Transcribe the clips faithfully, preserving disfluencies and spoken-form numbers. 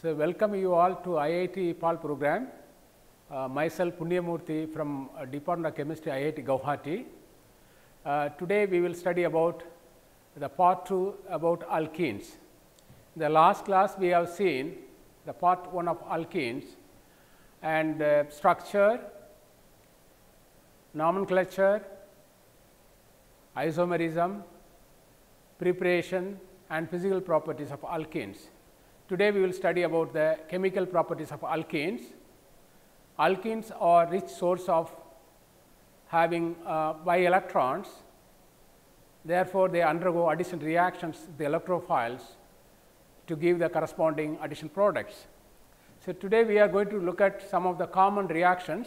So, welcome you all to I I T PAL program. Uh, myself Punyamurthy from uh, Department of Chemistry, I I T Guwahati. Uh, today we will study about the part two about alkenes. In the last class we have seen the part one of alkenes and uh, structure, nomenclature, isomerism, preparation and physical properties of alkenes. Today we will study about the chemical properties of alkenes. Alkenes are rich source of having uh, bi-electrons. Therefore, they undergo addition reactions with the electrophiles to give the corresponding addition products. So, today we are going to look at some of the common reactions.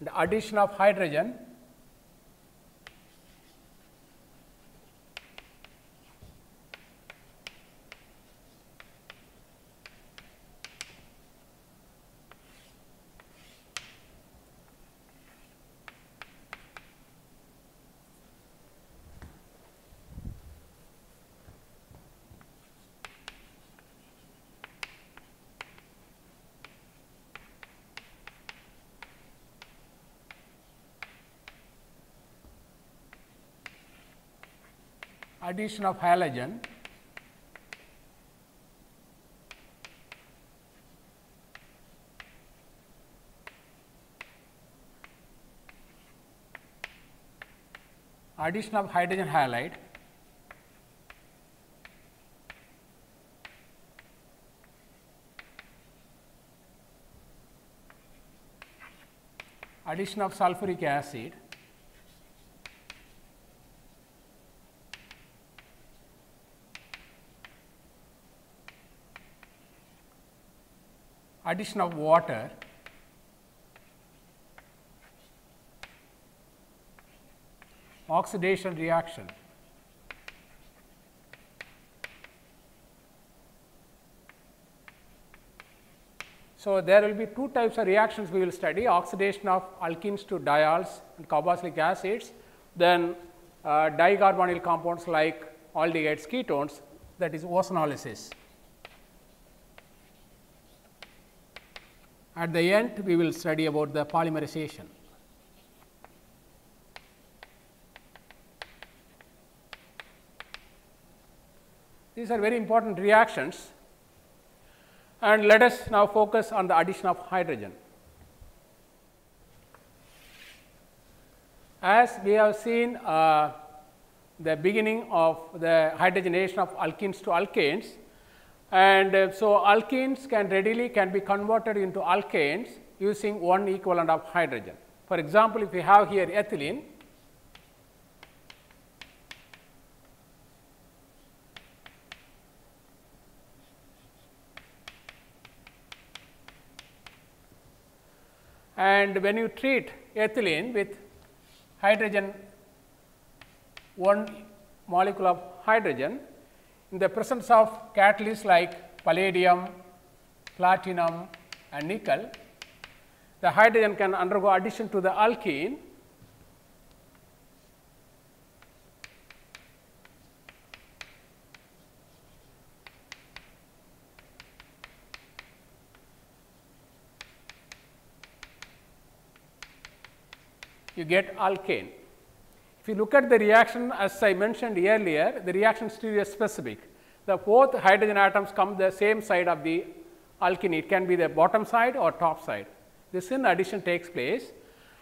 The addition of hydrogen addition of halogen, addition of hydrogen halide, addition of sulfuric acid, addition of water, oxidation reaction, so there will be two types of reactions we will study: oxidation of alkenes to diols and carboxylic acids, then uh, dicarbonyl compounds like aldehydes, ketones, that is ozonolysis. At the end, we will study about the polymerization. These are very important reactions, and let us now focus on the addition of hydrogen. As we have seen uh, the beginning of the hydrogenation of alkenes to alkanes, and uh, so alkenes can readily can be converted into alkanes using one equivalent of hydrogen. For example, if we have here ethylene, and when you treat ethylene with hydrogen, one molecule of hydrogen, in the presence of catalysts like palladium, platinum and nickel, the hydrogen can undergo addition to the alkene . You get alkane. If you look at the reaction, as I mentioned earlier, the reaction steric is specific. The both hydrogen atoms come the same side of the alkene. It can be the bottom side or top side. This in addition takes place,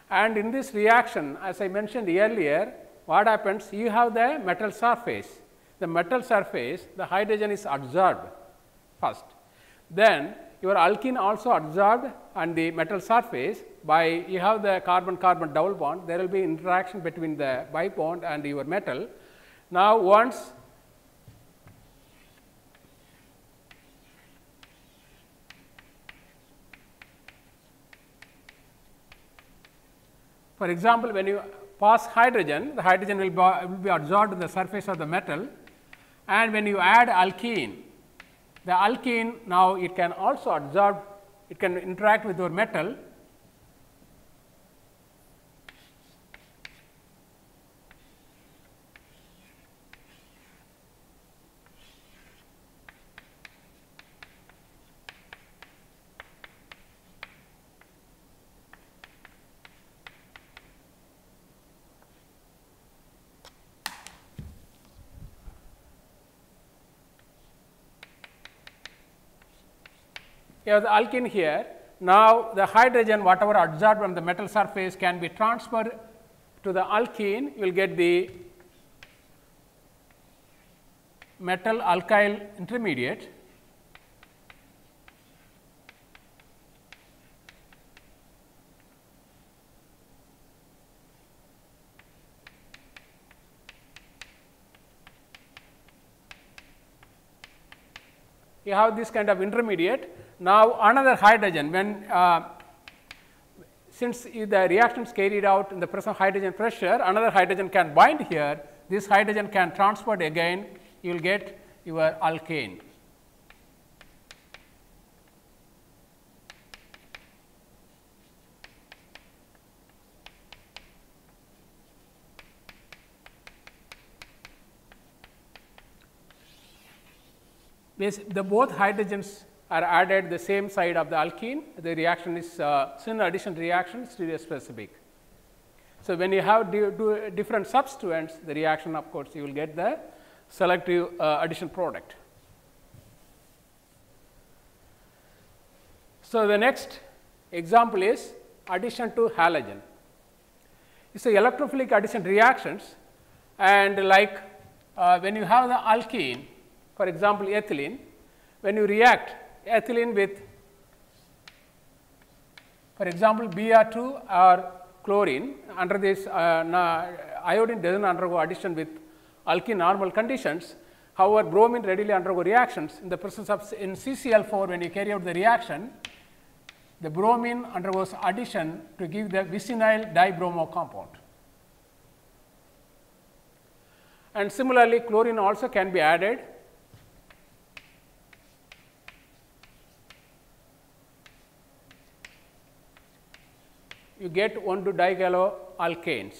and in this reaction, as I mentioned earlier, what happens? You have the metal surface. The metal surface, the hydrogen is absorbed first. Then your alkene also absorbed on the metal surface by you have the carbon-carbon double bond. There will be interaction between the bibond and your metal. Now, once For example, when you pass hydrogen, the hydrogen will be, will be adsorbed in the surface of the metal, and when you add alkene, the alkene now it can also adsorb, it can interact with your metal. You have the alkene here. Now, the hydrogen whatever adsorbed from the metal surface can be transferred to the alkene. You will get the metal alkyl intermediate. You have this kind of intermediate. Now, another hydrogen, when uh, since the reaction is carried out in the presence of hydrogen pressure, another hydrogen can bind here, this hydrogen can transport again, you will get your alkane. This, the both hydrogens are added the same side of the alkene, the reaction is uh, similar addition reaction is stereo specific. So, when you have do, do different substituents, the reaction of course, you will get the selective uh, addition product. So, the next example is addition to halogen. It's a electrophilic addition reactions, and like uh, when you have the alkene, for example, ethylene, when you react ethylene with for example B R two or chlorine, under this uh, iodine does not undergo addition with alkene normal conditions. However, bromine readily undergo reactions in the presence of in C C l four. When you carry out the reaction, the bromine undergoes addition to give the vicinal dibromo compound. And similarly, chlorine also can be added. You get one two digalloalkanes.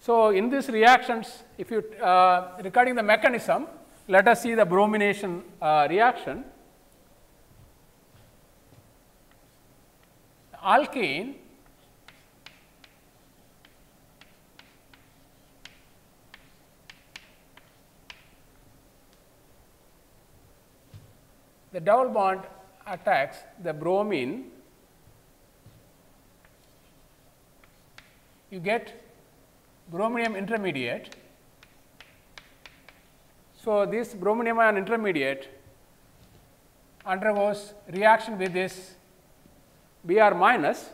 So, in these reactions, if you uh, regarding the mechanism, let us see the bromination uh, reaction. Alkene the double bond attacks the bromine. You get bromium intermediate. So, this bromium ion intermediate undergoes reaction with this B R minus,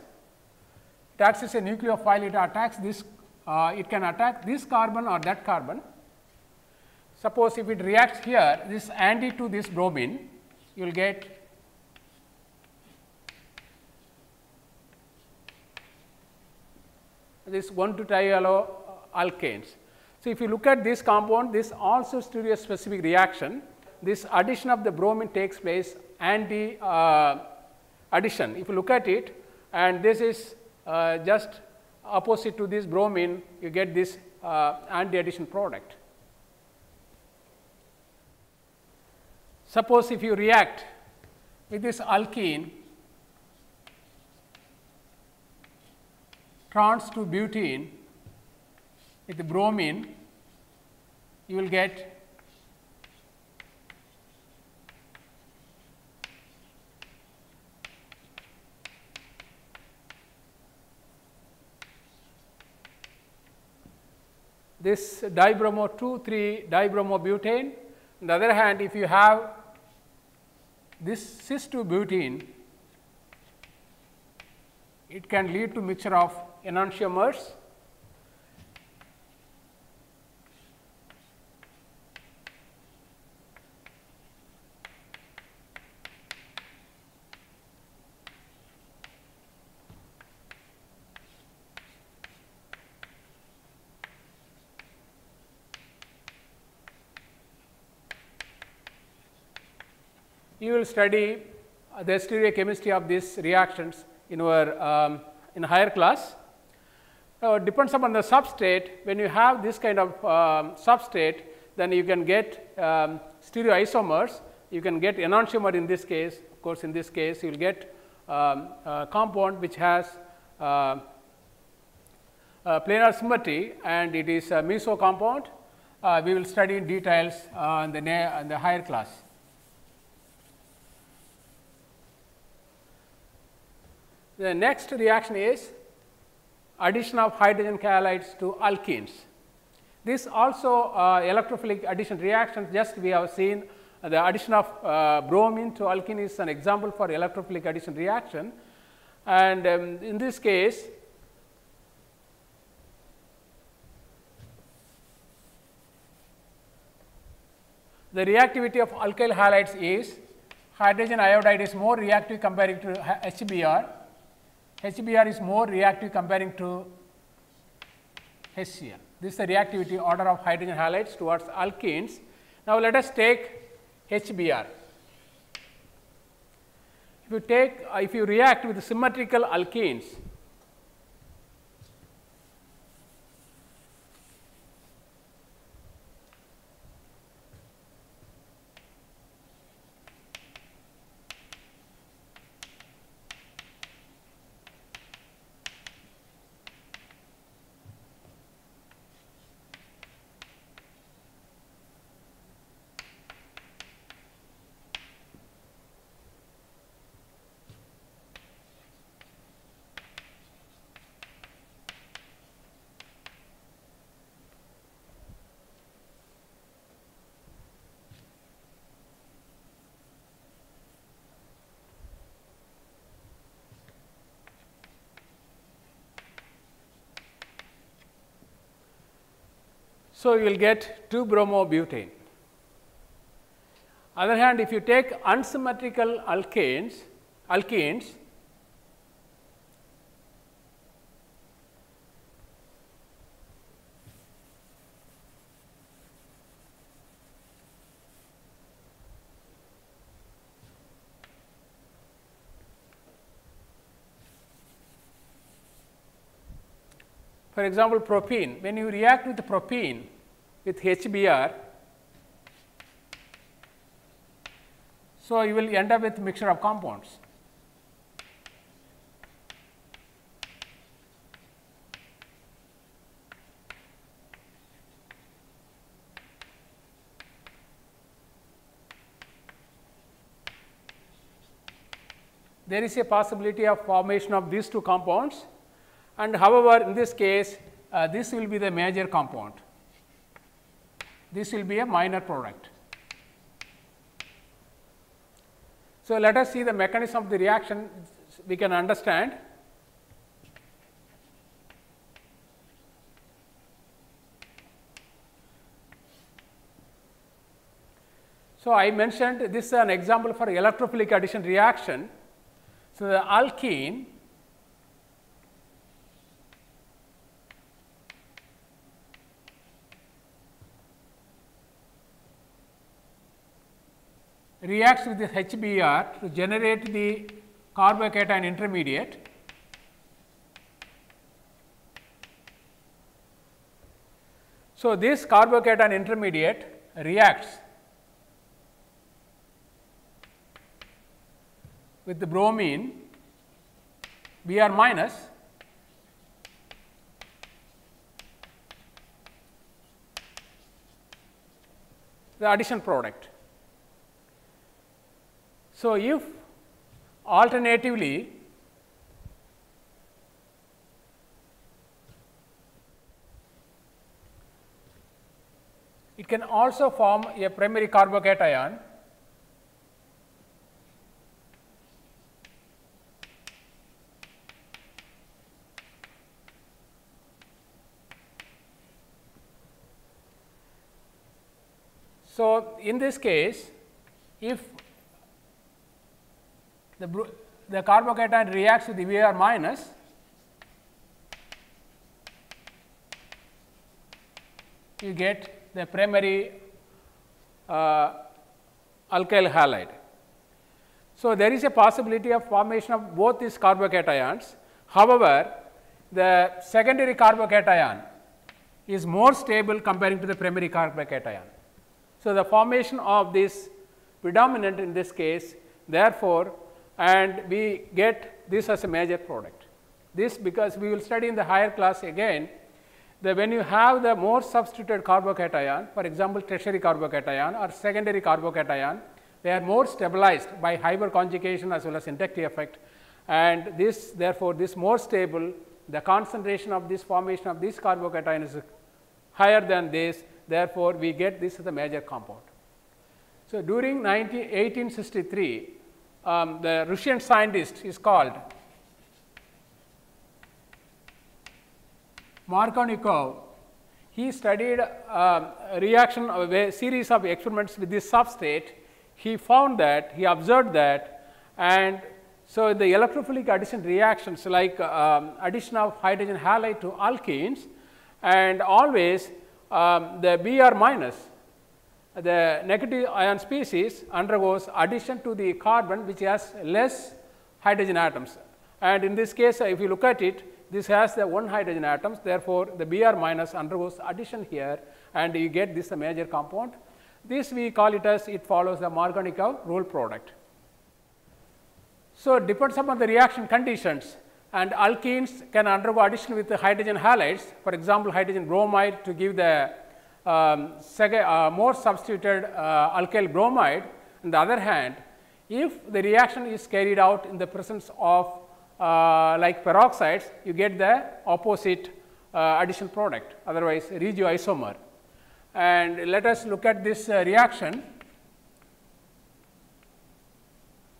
it acts as a nucleophile, it attacks this, uh, it can attack this carbon or that carbon. Suppose if it reacts here, this anti to this bromine, you will get this one two trialloalkanes. So, if you look at this compound, this also stereo specific reaction, this addition of the bromine takes place anti uh, addition. If you look at it, and this is uh, just opposite to this bromine, you get this uh, anti addition product. Suppose if you react with this alkene, trans to butene with the bromine, you will get this dibromo two three dibromobutane. On the other hand, if you have this cis two butene, it can lead to mixture of enantiomers. you will study uh, the stereochemistry of these reactions in our um, in higher class. Now, it depends upon the substrate. When you have this kind of um, substrate, then you can get um, stereoisomers. You can get enantiomer in this case. Of course, in this case, you will get um, a compound which has uh, a planar symmetry, and it is a meso compound. Uh, we will study in details uh, in the na in the higher class. The next reaction is addition of hydrogen halides to alkenes. This also uh, electrophilic addition reaction. Just we have seen uh, the addition of uh, bromine to alkene is an example for electrophilic addition reaction, and um, in this case the reactivity of alkyl halides is hydrogen iodide is more reactive comparing to H B r. H B r is more reactive comparing to H C l. This is the reactivity order of hydrogen halides towards alkenes. Now, let us take H B r. If you take, uh, if you react with symmetrical alkenes, so you will get two bromobutane. Other hand, if you take unsymmetrical alkanes, alkenes, for example, propene. When you react with propene with H B r, so you will end up with mixture of compounds. There is a possibility of formation of these two compounds. And however, in this case, uh, this will be the major compound, this will be a minor product. So, let us see the mechanism of the reaction, we can understand. So, I mentioned this is an example for electrophilic addition reaction. So, the alkene reacts with the H B r to generate the carbocation intermediate. So, this carbocation intermediate reacts with the bromine B r minus the addition product. So, if alternatively it can also form a primary carbocation, so in this case if The, the carbocation reacts with the B r minus, you get the primary uh, alkyl halide. So, there is a possibility of formation of both these carbocations. However, the secondary carbocation is more stable comparing to the primary carbocation. So, the formation of this predominant in this case, therefore, and we get this as a major product. This because we will study in the higher class again, that when you have the more substituted carbocation, for example, tertiary carbocation or secondary carbocation, they are more stabilized by hyperconjugation as well as inductive effect, and this therefore, this more stable, the concentration of this formation of this carbocation is higher than this, therefore, we get this as a major compound. So, during eighteen sixty-three, um, the Russian scientist is called Markovnikov. He studied uh, a reaction of a series of experiments with this substrate. He found that, he observed that, and so the electrophilic addition reactions like um, addition of hydrogen halide to alkenes, and always um, the B R minus, the negative ion species undergoes addition to the carbon which has less hydrogen atoms. And in this case, if you look at it, this has the one hydrogen atoms, therefore, the B R minus undergoes addition here, and you get this a major compound. This we call it as it follows the Markovnikov rule product. So, it depends upon the reaction conditions, and alkenes can undergo addition with the hydrogen halides, for example, hydrogen bromide to give the um, second, uh, more substituted uh, alkyl bromide. On the other hand, if the reaction is carried out in the presence of Uh, like peroxides, you get the opposite uh, addition product, otherwise regioisomer. And let us look at this uh, reaction.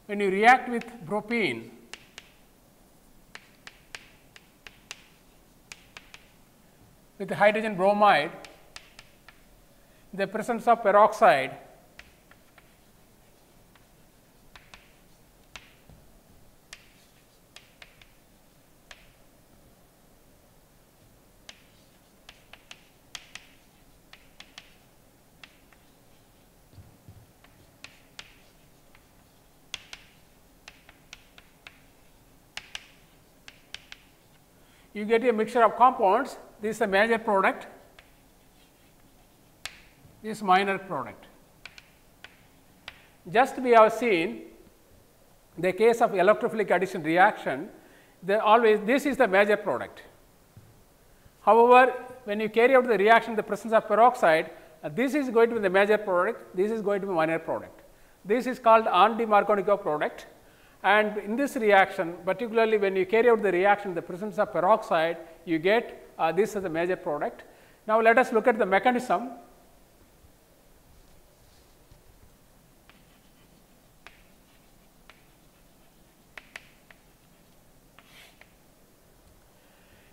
When you react with propene, with hydrogen bromide, in the presence of peroxide, you get a mixture of compounds. This is a major product, this minor product. Just we have seen the case of electrophilic addition reaction, they always this is the major product. However, when you carry out the reaction in the presence of peroxide, uh, this is going to be the major product, this is going to be minor product. This is called anti-Markovnikov product. And in this reaction, particularly when you carry out the reaction in the presence of peroxide, you get uh, this as a major product. Now, let us look at the mechanism.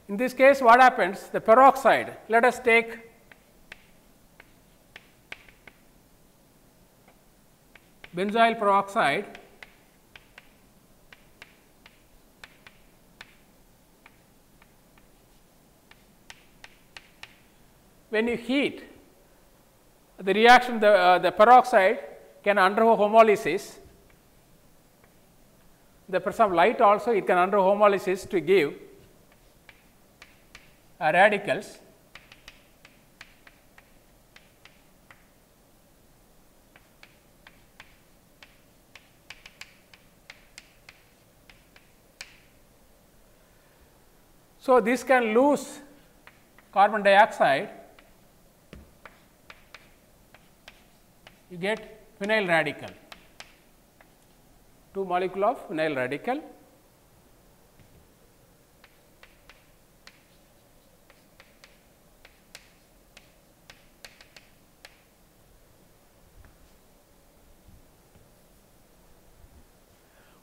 In this case, what happens? The peroxide, let us take benzoyl peroxide. When you heat the reaction, the, uh, the peroxide can undergo homolysis. The presence of light also, it can undergo homolysis to give uh, radicals. So, this can lose carbon dioxide. You get phenyl radical, two molecule of phenyl radical.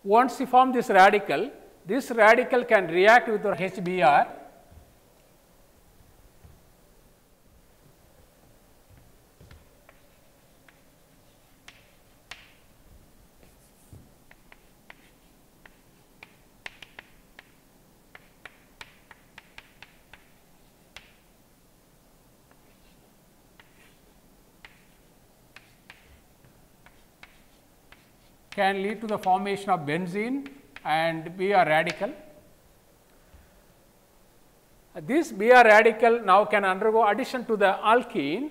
Once you form this radical, this radical can react with your H B R. can lead to the formation of benzene and B R radical. This B R radical now can undergo addition to the alkene,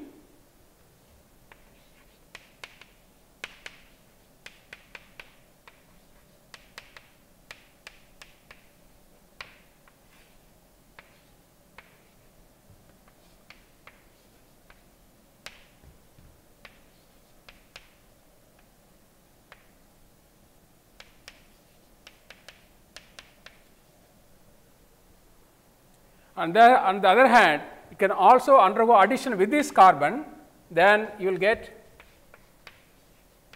and there on the other hand it can also undergo addition with this carbon, then you will get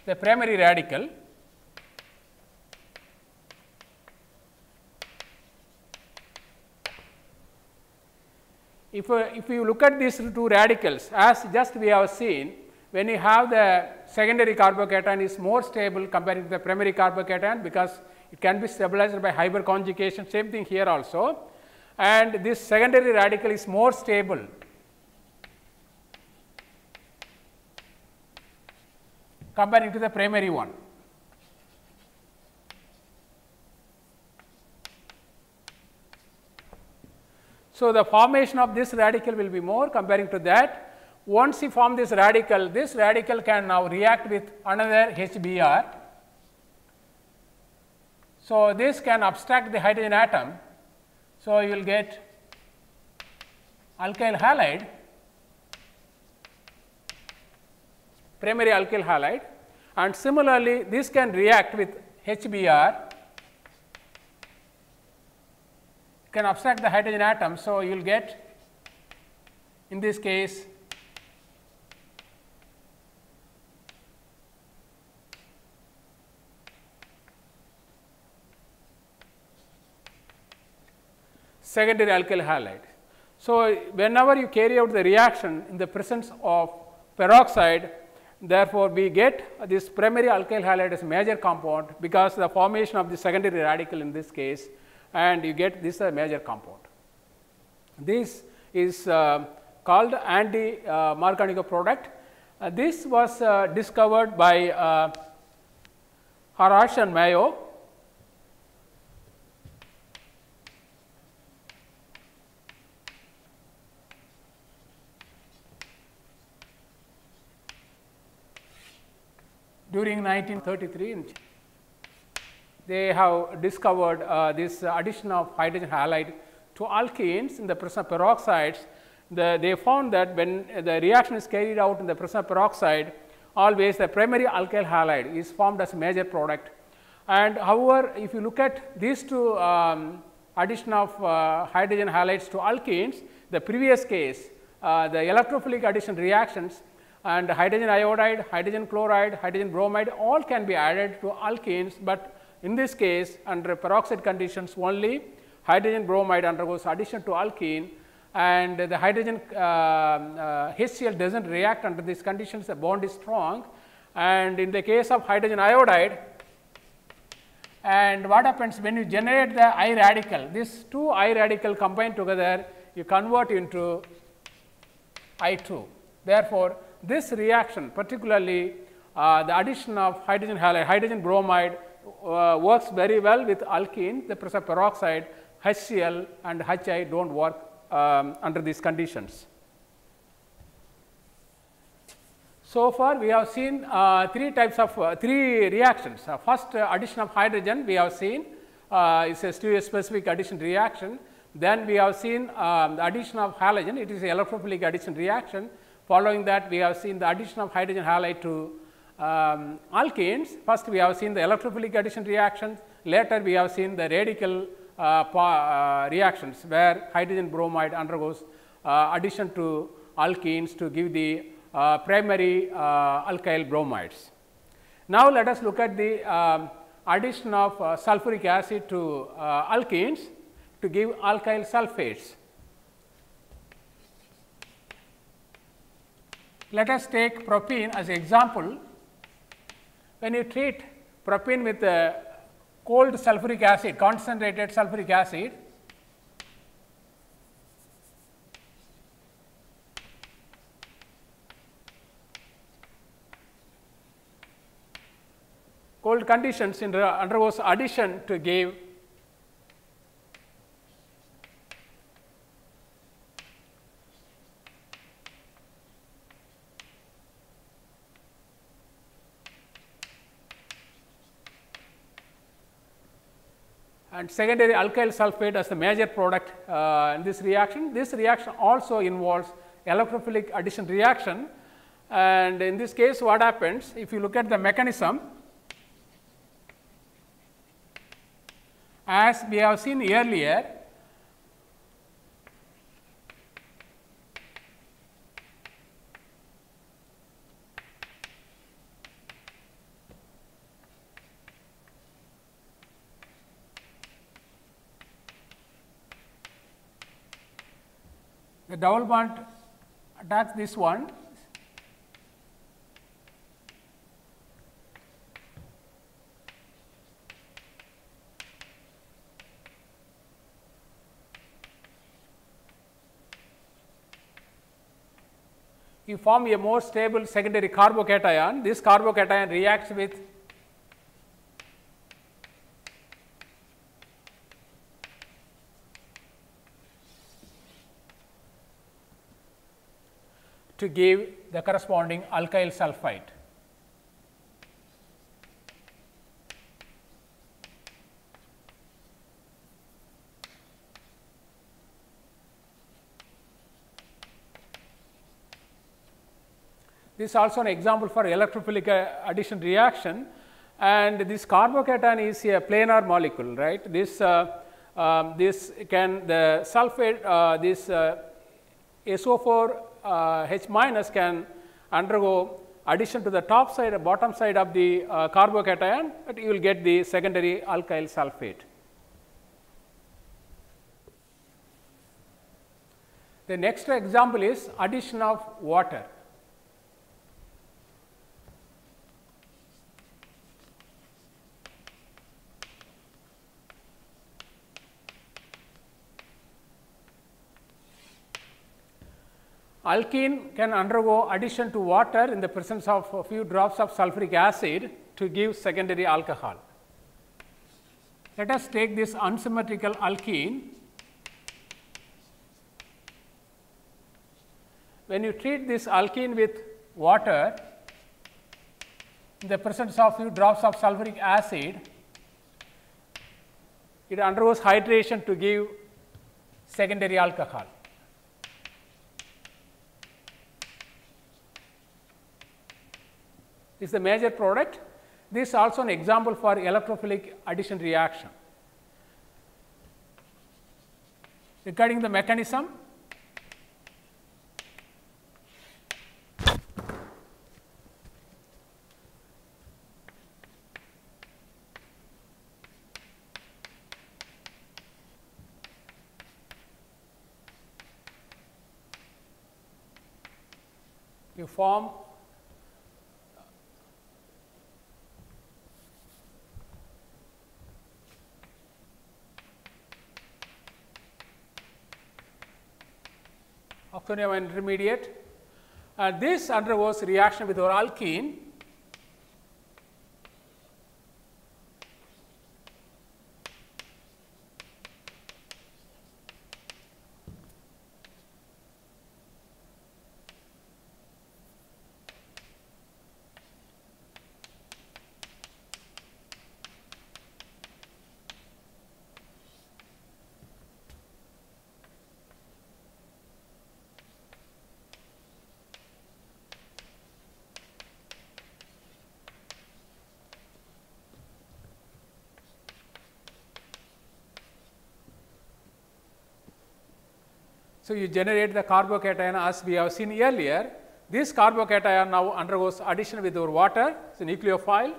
the primary radical. If, uh, if you look at these two radicals, as just we have seen, when you have the secondary carbocation is more stable compared to the primary carbocation because it can be stabilized by hyperconjugation, same thing here also. And this secondary radical is more stable comparing to the primary one. So, the formation of this radical will be more comparing to that. Once you form this radical, this radical can now react with another H B R. So, this can abstract the hydrogen atom. So, you will get alkyl halide, primary alkyl halide, and similarly this can react with H B R, can abstract the hydrogen atom. So, you will get in this case secondary alkyl halide. So, whenever you carry out the reaction in the presence of peroxide, therefore, we get this primary alkyl halide as a major compound because the formation of the secondary radical in this case, and you get this a major compound. This is uh, called anti uh, Markovnikov product. Uh, this was uh, discovered by uh, Kharasch and Mayo. During nineteen thirty-three, they have discovered uh, this addition of hydrogen halide to alkenes in the presence of peroxides. The, they found that when the reaction is carried out in the presence of peroxide, always the primary alkyl halide is formed as a major product. And however, if you look at these two um, addition of uh, hydrogen halides to alkenes, the previous case, uh, the electrophilic addition reactions, and hydrogen iodide, hydrogen chloride, hydrogen bromide all can be added to alkenes, but in this case under peroxide conditions only hydrogen bromide undergoes addition to alkene, and the hydrogen uh, uh, HCl does not react under these conditions, the bond is strong. And in the case of hydrogen iodide, and what happens when you generate the I radical, these two I radical combined together you convert into I two. Therefore, this reaction, particularly uh, the addition of hydrogen halide, hydrogen bromide uh, works very well with alkene, the presence of peroxide, HCl and H I do not work um, under these conditions. So far we have seen uh, three types of uh, three reactions. Uh, first uh, addition of hydrogen we have seen uh, is a Stewart specific addition reaction. Then we have seen um, the addition of halogen, it is an electrophilic addition reaction. Following that, we have seen the addition of hydrogen halide to um, alkenes. First, we have seen the electrophilic addition reactions. Later, we have seen the radical uh, uh, reactions where hydrogen bromide undergoes uh, addition to alkenes to give the uh, primary uh, alkyl bromides. Now, let us look at the uh, addition of uh, sulfuric acid to uh, alkenes to give alkyl sulfates. Let us take propene as an example. When you treat propene with uh, cold sulfuric acid, concentrated sulfuric acid, cold conditions undergoes addition to give and secondary alkyl sulfate as the major product uh, in this reaction. This reaction also involves electrophilic addition reaction, and in this case what happens, if you look at the mechanism, as we have seen earlier, the double bond attacks this one, you form a more stable secondary carbocation. This carbocation reacts with to give the corresponding alkyl sulfide. This is also an example for electrophilic addition reaction, and this carbocation is a planar molecule, right? This uh, um, this can the sulfate uh, this uh, S O four Uh, H minus can undergo addition to the top side or bottom side of the uh, carbocation, but you will get the secondary alkyl sulfate. The next example is addition of water. Alkene can undergo addition to water in the presence of a few drops of sulfuric acid to give secondary alcohol. Let us take this unsymmetrical alkene. When you treat this alkene with water in the presence of few drops of sulfuric acid, it undergoes hydration to give secondary alcohol. Is the major product. This is also an example for electrophilic addition reaction. Regarding the mechanism, you form octonium intermediate, and uh, this undergoes reaction with our alkene . So, you generate the carbocation as we have seen earlier. This carbocation now undergoes addition with our water, it is a nucleophile.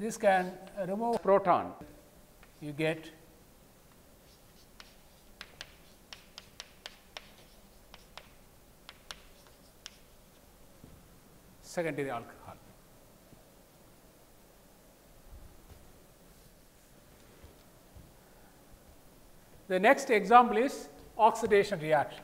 This can remove proton, you get secondary alcohol. The next example is oxidation reaction.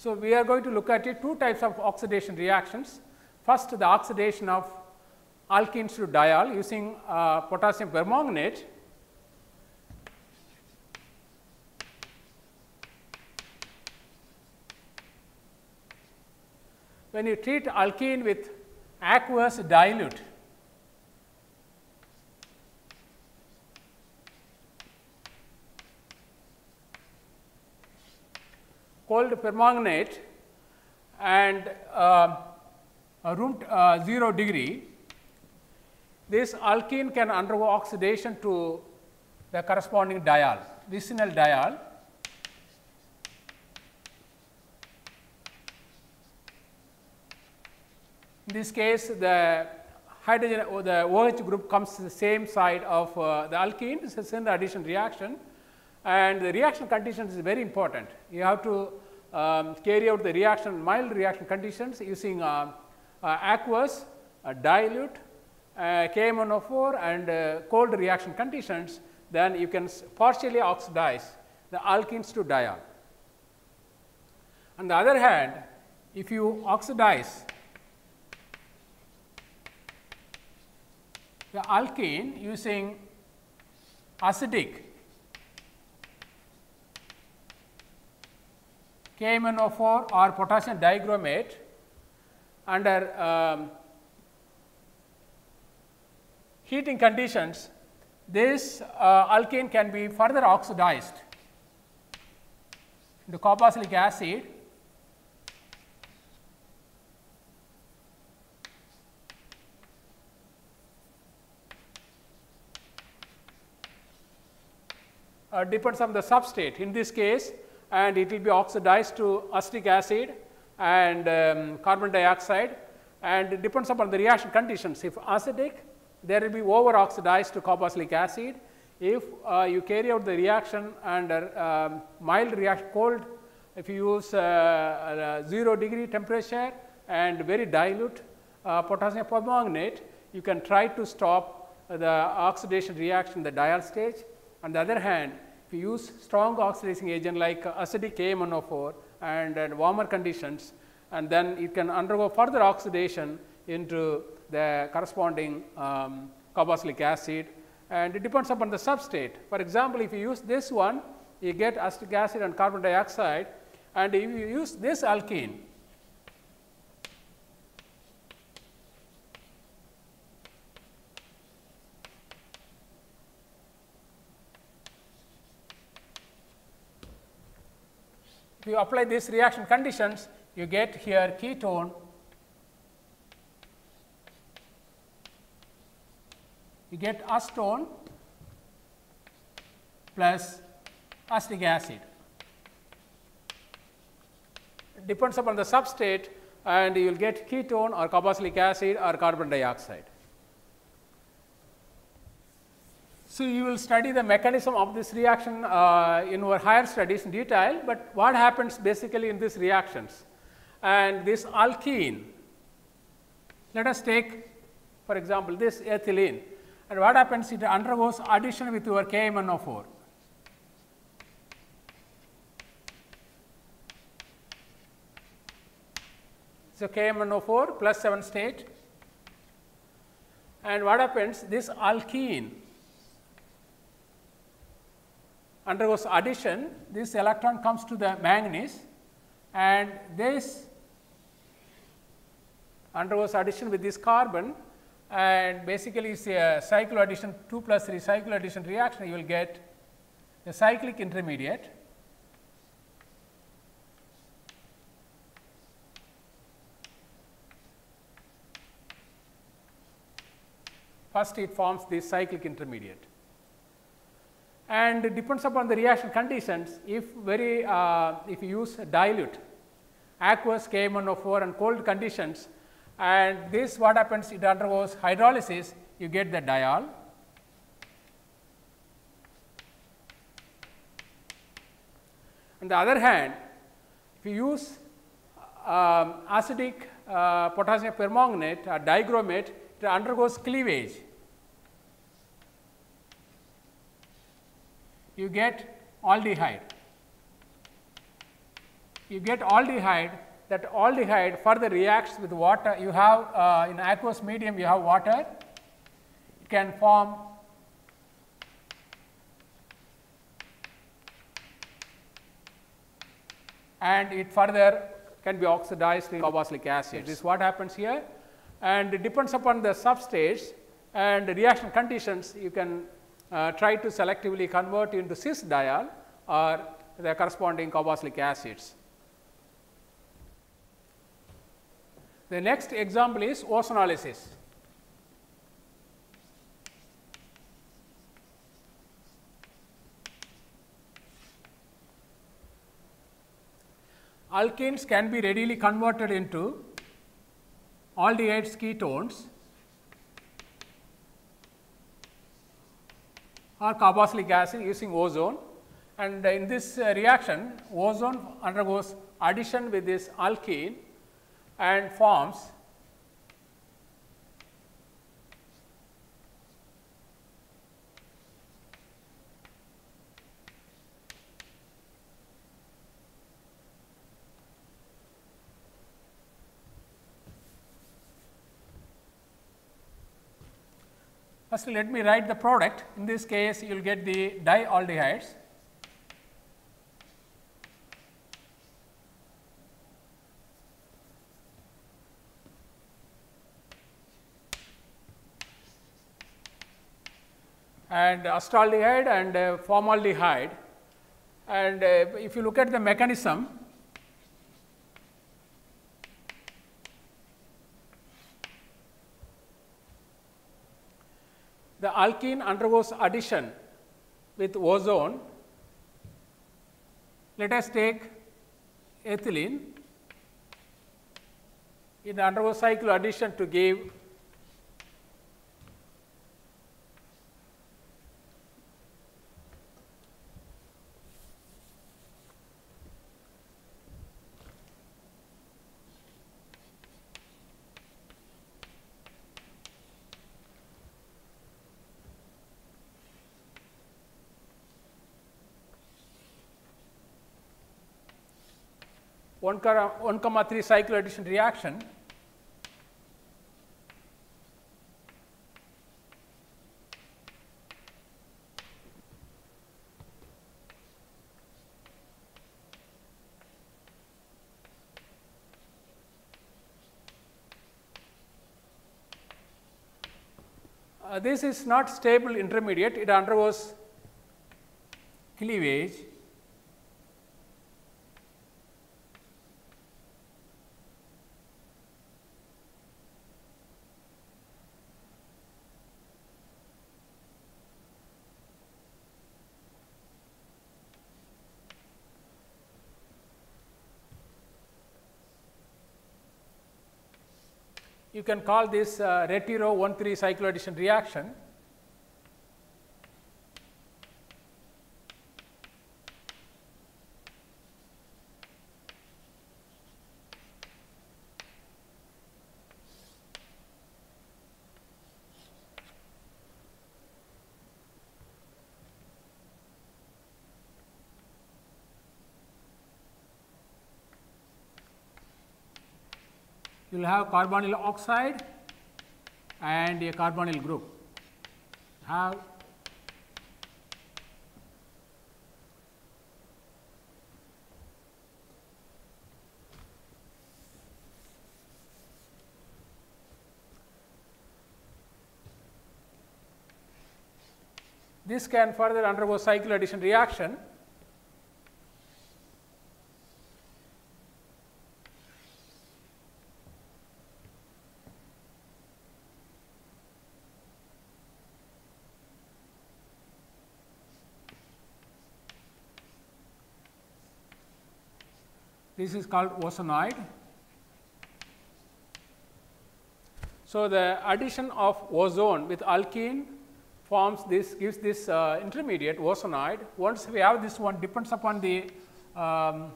So, we are going to look at it two types of oxidation reactions. First, the oxidation of alkenes to diol using uh, potassium permanganate. When you treat alkene with aqueous dilute, cold permanganate and uh, room uh, zero degree, this alkene can undergo oxidation to the corresponding diol, vicinal diol. In this case, the hydrogen or the OH group comes to the same side of uh, the alkene. This is an addition reaction, and the reaction conditions is very important. You have to um, carry out the reaction, mild reaction conditions using uh, uh, aqueous, uh, dilute, uh, K M N O four and uh, cold reaction conditions, then you can partially oxidize the alkenes to diol. On the other hand, if you oxidize the alkene using acidic K M N O four or potassium digromate under um, heating conditions, this uh, alkane can be further oxidized into carboxylic acid uh, depends on the substrate in this case, and it will be oxidized to acetic acid and um, carbon dioxide, and it depends upon the reaction conditions. If acetic, there will be over oxidized to carboxylic acid. If uh, you carry out the reaction under um, mild reaction cold, if you use uh, uh, zero degree temperature and very dilute uh, potassium permanganate, you can try to stop the oxidation reaction in the diol stage. On the other hand, if you use strong oxidizing agent like acidic K M N O four and at warmer conditions, and then it can undergo further oxidation into the corresponding um, carboxylic acid, and it depends upon the substrate. For example, if you use this one, you get acetic acid and carbon dioxide, and if you use this alkene, if you apply these reaction conditions, you get here ketone, you get acetone plus acetic acid. It depends upon the substrate, and you will get ketone or carboxylic acid or carbon dioxide. So, you will study the mechanism of this reaction uh, in our higher studies in detail, but what happens basically in these reactions, and this alkene, let us take for example this ethylene, and what happens, it undergoes addition with your K M N O four. So, K M N O four plus seven state, and what happens, this alkene undergoes addition, this electron comes to the manganese, and this undergoes addition with this carbon, and basically it is a cyclo addition, two plus three cyclo addition reaction. You will get the cyclic intermediate, first it forms this cyclic intermediate. And it depends upon the reaction conditions. If very uh, if you use dilute, aqueous K M N O four and cold conditions, and this what happens, it undergoes hydrolysis, you get the diol. On the other hand, if you use um, acidic uh, potassium permanganate or digromate, it undergoes cleavage. You get aldehyde. You get aldehyde, that aldehyde further reacts with water. You have uh, in aqueous medium, you have water, it can form and it further can be oxidized to carboxylic acid. This is what happens here, and it depends upon the substrates and the reaction conditions. You can uh, try to selectively convert into cis diol or the corresponding carboxylic acids. The next example is ozonolysis. Alkenes can be readily converted into aldehydes, ketones or carboxylic acid using ozone, and in this reaction ozone undergoes addition with this alkene and forms first. Let me write the product. In this case, you will get the dialdehydes. And acetaldehyde and uh, formaldehyde, and uh, if you look at the mechanism, the alkene undergoes addition with ozone. Let us take ethylene, it undergoes cycloaddition to give one comma three cycloaddition reaction, uh, this is not stable intermediate, it undergoes cleavage. You can call this uh, retiro one three cycloaddition reaction. You will have carbonyl oxide and a carbonyl group. Have this can further undergo cycloaddition reaction. This is called ozonide. So, the addition of ozone with alkene forms this, gives this uh, intermediate ozonide. Once we have this one, depends upon the um,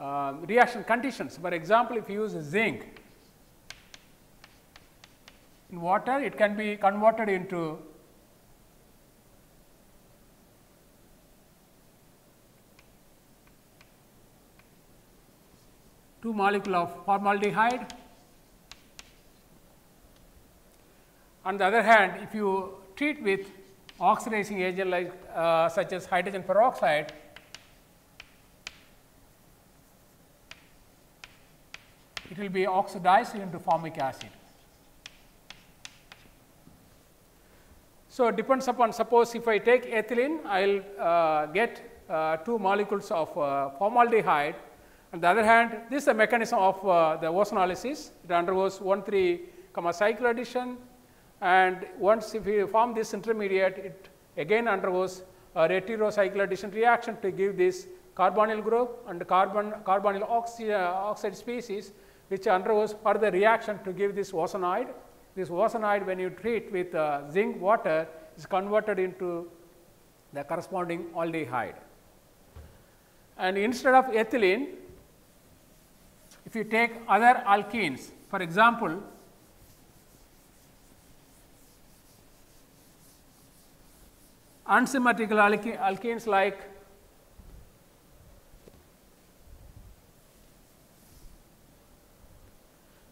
uh, reaction conditions. For example, if you use zinc in water, it can be converted into two molecules of formaldehyde. On the other hand, if you treat with oxidizing agent like uh, such as hydrogen peroxide, it will be oxidized into formic acid. So, it depends upon, suppose if I take ethylene, I will uh, get uh, two molecules of uh, formaldehyde. On the other hand, this is the mechanism of uh, the ozonolysis. It undergoes one three comma cycle addition. And once if you form this intermediate, it again undergoes a reterocycle addition reaction to give this carbonyl group and carbon carbonyl oxide, uh, oxide species, which undergoes further reaction to give this ozonide. This ozonide, when you treat with uh, zinc water, is converted into the corresponding aldehyde. And instead of ethylene, if you take other alkenes, for example, unsymmetrical alke alkenes like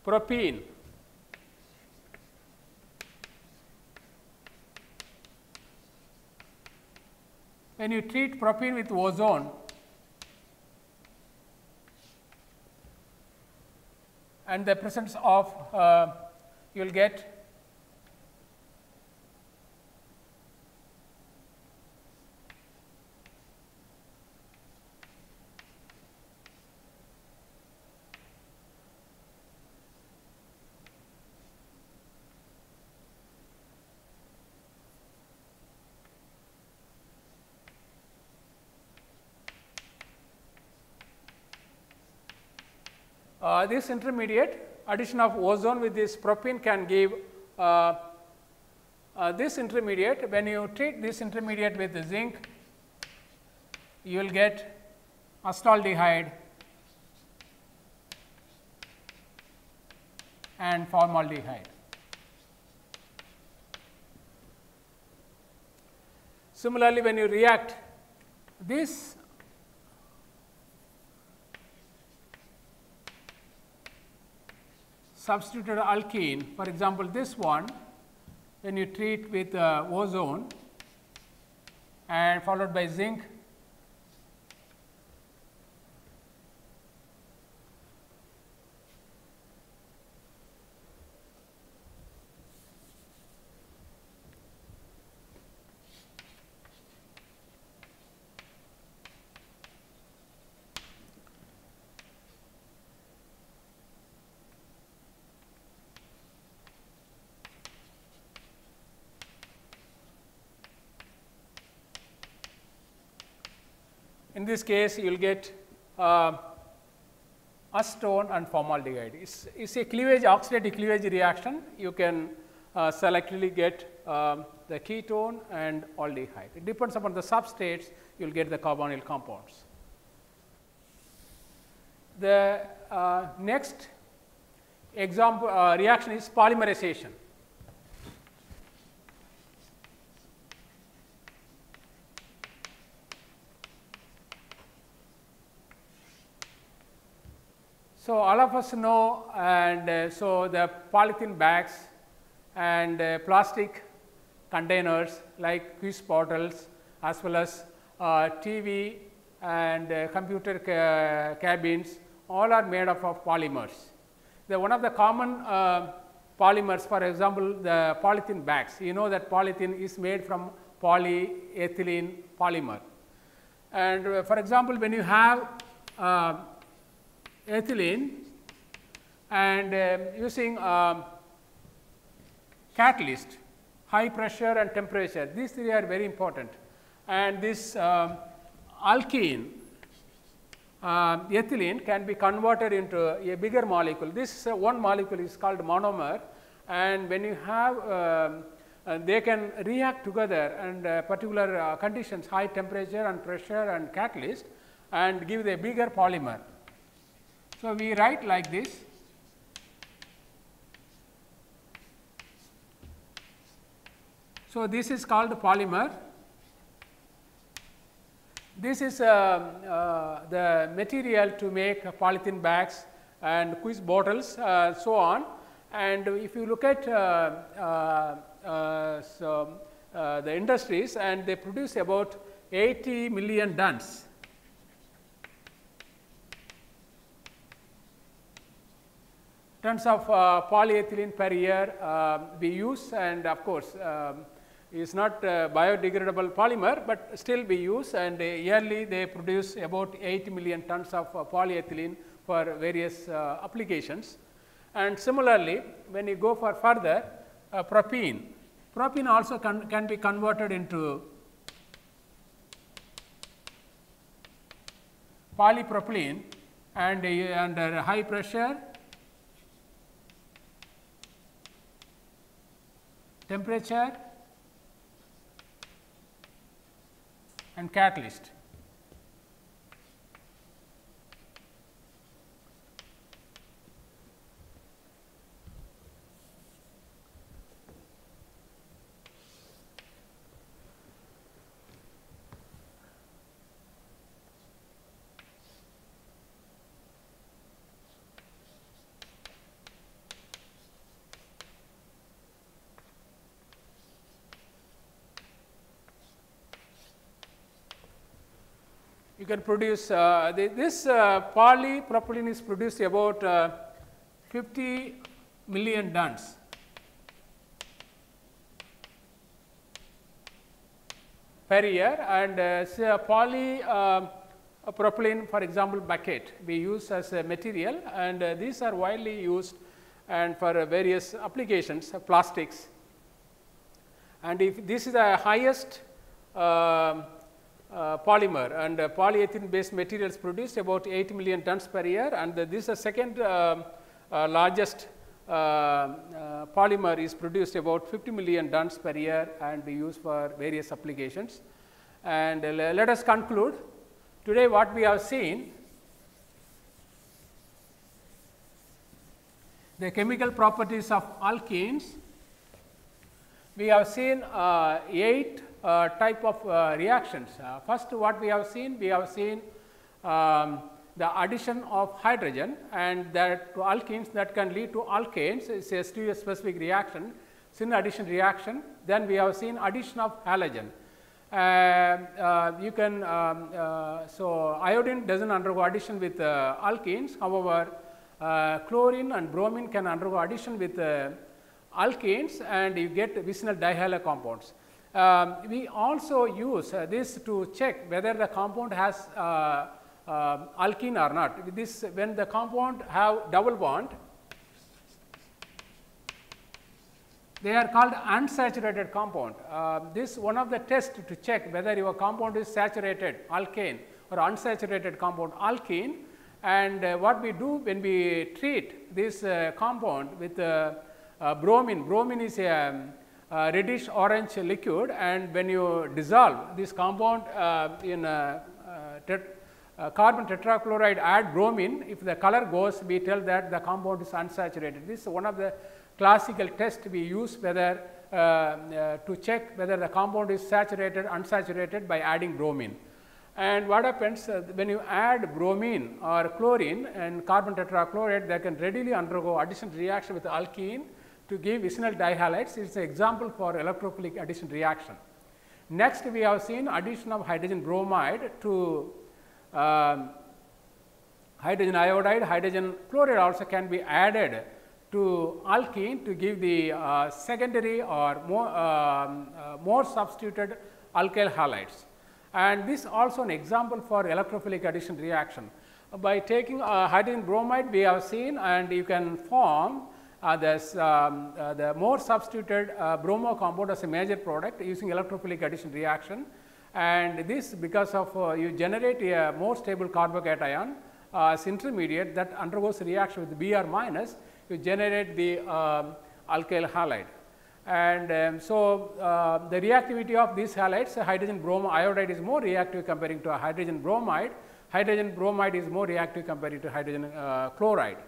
propene, when you treat propene with ozone and the presence of uh, you will get Uh, this intermediate. Addition of ozone with this propene can give uh, uh, this intermediate. When you treat this intermediate with the zinc, you will get acetaldehyde and formaldehyde. Similarly, when you react this substituted alkene, for example, this one, when you treat with uh, ozone and followed by zinc, in this case, you will get uh, acetone and formaldehyde. It's, it's a cleavage, oxidative cleavage reaction. You can uh, selectively get uh, the ketone and aldehyde. It depends upon the substrates, you will get the carbonyl compounds. The uh, next example uh, reaction is polymerization. So, all of us know, and uh, so the polythene bags and uh, plastic containers like juice bottles, as well as uh, T V and uh, computer ca cabins, all are made up of polymers. The one of the common uh, polymers, for example, the polythene bags, you know that polythene is made from polyethylene polymer. And uh, for example, when you have uh, ethylene and uh, using uh, catalyst, high pressure and temperature, these three are very important. And this uh, alkene uh, ethylene can be converted into a bigger molecule. This uh, one molecule is called monomer, and when you have uh, uh, they can react together and uh, particular uh, conditions, high temperature and pressure and catalyst, and give the bigger polymer. So, we write like this. So, this is called polymer. This is uh, uh, the material to make polythene bags and quiz bottles, uh, so on. And if you look at uh, uh, uh, so, uh, the industries, and they produce about eighty million tons. Tons of uh, polyethylene per year uh, we use, and of course, uh, is not uh, biodegradable polymer, but still we use, and uh, yearly they produce about eighty million tons of uh, polyethylene for various uh, applications. And similarly, when you go for further, uh, propene, propene also can, can be converted into polypropylene, and uh, under high pressure, temperature, and catalyst. You can produce uh, the, this uh, polypropylene is produced about uh, fifty million tons. Per year, and uh, say a poly uh, a propylene, for example, bucket we use as a material, and uh, these are widely used and for uh, various applications, uh, plastics. And if this is the highest uh, Uh, polymer, and uh, polyethylene based materials produce about eighty million tons per year, and the, this is the second uh, uh, largest uh, uh, polymer is produced about fifty million tons per year and be used for various applications. And uh, let us conclude today what we have seen. The chemical properties of alkenes, we have seen uh, eight Uh, type of uh, reactions. Uh, first, what we have seen, we have seen um, the addition of hydrogen, and that to alkenes that can lead to alkanes, it is a specific reaction, syn addition reaction. Then we have seen addition of halogen. Uh, uh, you can, um, uh, so iodine does not undergo addition with uh, alkenes, however, uh, chlorine and bromine can undergo addition with uh, alkanes, and you get vicinal dihalo compounds. Um, we also use uh, this to check whether the compound has uh, uh, alkene or not. This, when the compound have double bond, they are called unsaturated compound. Uh, this one of the tests to check whether your compound is saturated alkane or unsaturated compound alkene. And uh, what we do when we treat this uh, compound with uh, uh, bromine, bromine is a um, Uh, reddish orange liquid, and when you dissolve this compound uh, in uh, uh, tet uh, carbon tetrachloride, add bromine, if the color goes, we tell that the compound is unsaturated. This is one of the classical tests we use whether uh, uh, to check whether the compound is saturated, unsaturated by adding bromine. And what happens uh, when you add bromine or chlorine and carbon tetrachloride, they can readily undergo addition reaction with alkene to give vicinal dihalides. It is an example for electrophilic addition reaction. Next, we have seen addition of hydrogen bromide to uh, hydrogen iodide, hydrogen chloride also can be added to alkene to give the uh, secondary or more, uh, uh, more substituted alkyl halides. And this also an example for electrophilic addition reaction. By taking uh, hydrogen bromide, we have seen, and you can form Uh, this, um, uh, the more substituted uh, bromo compound as a major product using electrophilic addition reaction, and this because of uh, you generate a more stable carbocation uh, as intermediate that undergoes reaction with B R minus, you generate the uh, alkyl halide. And um, so, uh, the reactivity of these halides, hydrogen bromide iodide is more reactive comparing to a hydrogen bromide, hydrogen bromide is more reactive compared to hydrogen uh, chloride.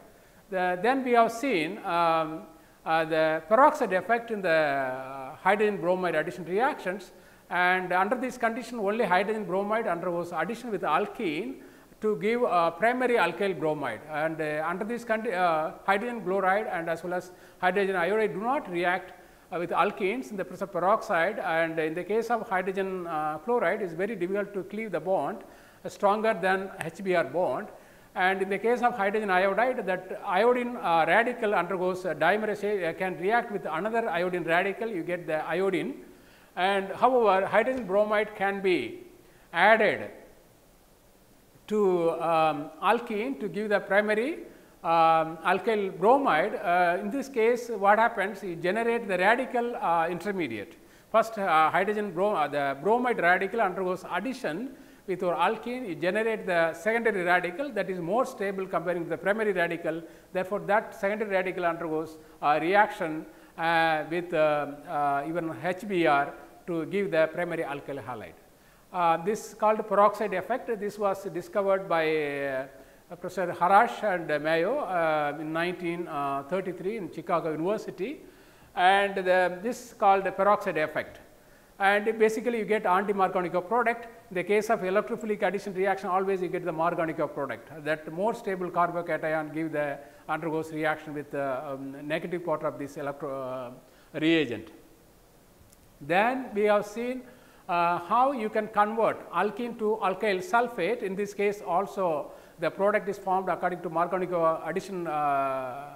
The, then we have seen um, uh, the peroxide effect in the hydrogen bromide addition reactions, and under this condition only hydrogen bromide undergoes addition with alkene to give uh, primary alkyl bromide, and uh, under this uh, hydrogen chloride and as well as hydrogen iodide do not react uh, with alkenes in the presence of peroxide, and in the case of hydrogen uh, chloride is very difficult to cleave the bond uh, stronger than H B R bond, and in the case of hydrogen iodide that iodine uh, radical undergoes uh, dimerization, uh, can react with another iodine radical, you get the iodine, and however hydrogen bromide can be added to um, alkene to give the primary um, alkyl bromide. Uh, in this case what happens, you generate the radical uh, intermediate. First uh, hydrogen brom uh, the bromide radical undergoes addition with your alkene, you generate the secondary radical that is more stable comparing to the primary radical, therefore that secondary radical undergoes uh, reaction uh, with uh, uh, even H B R to give the primary alkyl halide. Uh, this called peroxide effect. This was discovered by uh, Professor Kharasch and Mayo uh, in nineteen thirty-three in Chicago University, and the, this called the peroxide effect. And basically you get anti-Markovnikov product. In the case of electrophilic addition reaction always you get the Markovnikov product, that more stable carbocation give the undergoes reaction with the um, negative part of this electro uh, reagent. Then we have seen uh, how you can convert alkene to alkyl sulfate. In this case also the product is formed according to Markovnikov addition uh,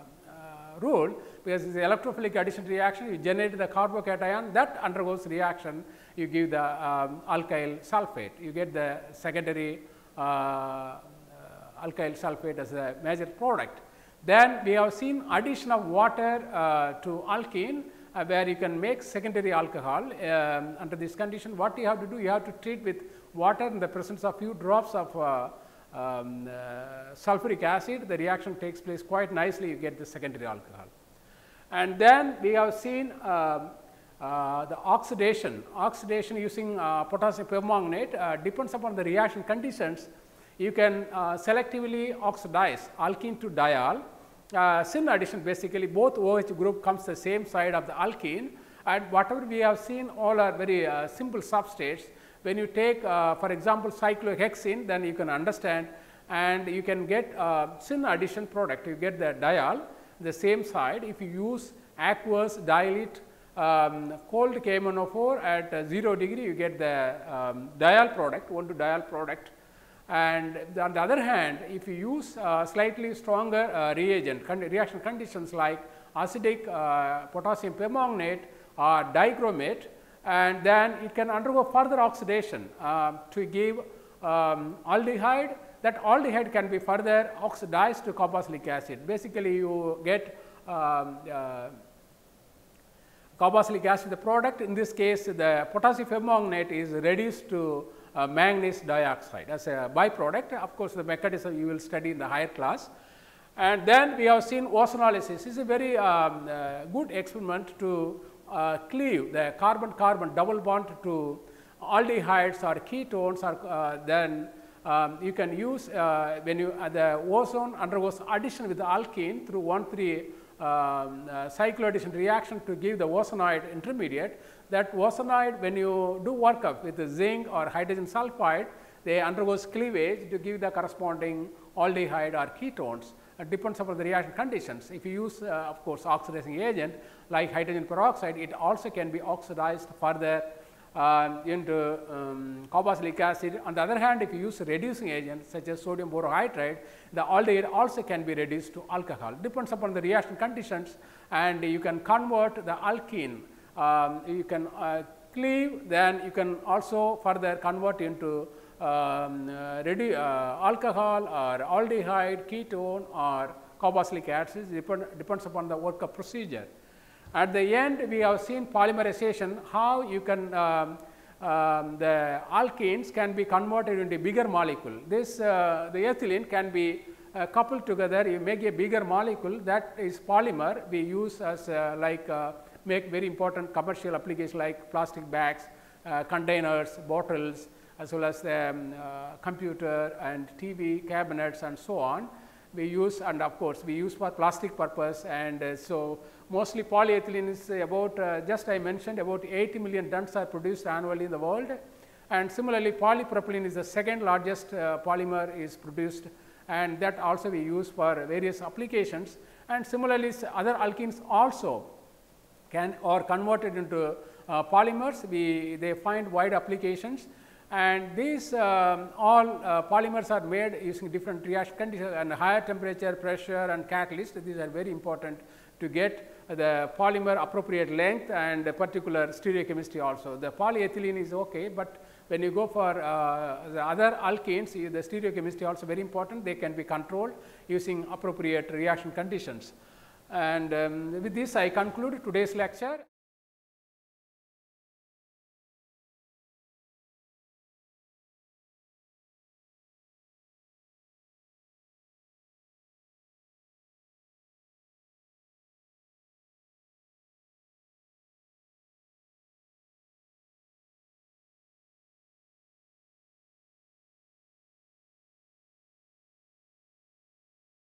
rule, because it is electrophilic addition reaction, you generate the carbocation that undergoes reaction, you give the um, alkyl sulfate, you get the secondary uh, alkyl sulfate as a major product. Then we have seen addition of water uh, to alkene uh, where you can make secondary alcohol. Um, under this condition what you have to do, you have to treat with water in the presence of few drops of uh, Um, uh, sulfuric acid, the reaction takes place quite nicely, you get the secondary alcohol. And then we have seen uh, uh, the oxidation, oxidation using uh, potassium permanganate uh, depends upon the reaction conditions. You can uh, selectively oxidize alkene to diol, uh, syn addition basically both OH group comes the same side of the alkene, and whatever we have seen all are very uh, simple substrates. When you take uh, for example cyclohexene, then you can understand, and you can get uh, syn addition product, you get the diol the same side. If you use aqueous dilute um, cold K M N O four at uh, zero degree, you get the um, diol product, one to diol product. And the, on the other hand, if you use uh, slightly stronger uh, reagent con reaction conditions like acidic uh, potassium permanganate or dichromate, and then it can undergo further oxidation uh, to give um, aldehyde. That aldehyde can be further oxidized to carboxylic acid. Basically you get um, uh, carboxylic acid the product. In this case the potassium permanganate is reduced to uh, manganese dioxide as a byproduct. Of course, the mechanism you will study in the higher class. And then we have seen ozonolysis. This is a very um, uh, good experiment to Uh, cleave the carbon carbon double bond to aldehydes or ketones, or uh, then um, you can use uh, when you uh, the ozone undergoes addition with the alkene through one three um, uh, cycloaddition reaction to give the ozonoid intermediate. That ozonoid, when you do workup with the zinc or hydrogen sulfide, they undergoes cleavage to give the corresponding aldehyde or ketones. It depends upon the reaction conditions. If you use uh, of course oxidizing agent like hydrogen peroxide, it also can be oxidized further uh, into um, carboxylic acid. On the other hand, if you use reducing agents such as sodium borohydride, the aldehyde also can be reduced to alcohol. Depends upon the reaction conditions, and you can convert the alkene, um, you can uh, cleave, then you can also further convert into Um, uh, redu uh, alcohol or aldehyde, ketone or carboxylic acid, depend, depends upon the workup procedure. At the end we have seen polymerization, how you can um, um, the alkenes can be converted into bigger molecule. This uh, the ethylene can be uh, coupled together, you make a bigger molecule that is polymer we use as uh, like uh, make very important commercial applications like plastic bags, uh, containers, bottles, as well as the um, uh, computer and T V cabinets and so on. We use, and of course, we use for plastic purpose, and uh, so mostly polyethylene is about uh, just I mentioned about eighty million tons are produced annually in the world, and similarly polypropylene is the second largest uh, polymer is produced, and that also we use for various applications, and similarly other alkenes also can or converted into uh, polymers, we they find wide applications. And these um, all uh, polymers are made using different reaction conditions and higher temperature, pressure and catalyst. These are very important to get the polymer appropriate length and particular stereochemistry also. The polyethylene is okay, but when you go for uh, the other alkenes, the stereochemistry also very important. They can be controlled using appropriate reaction conditions. And um, with this I conclude today's lecture.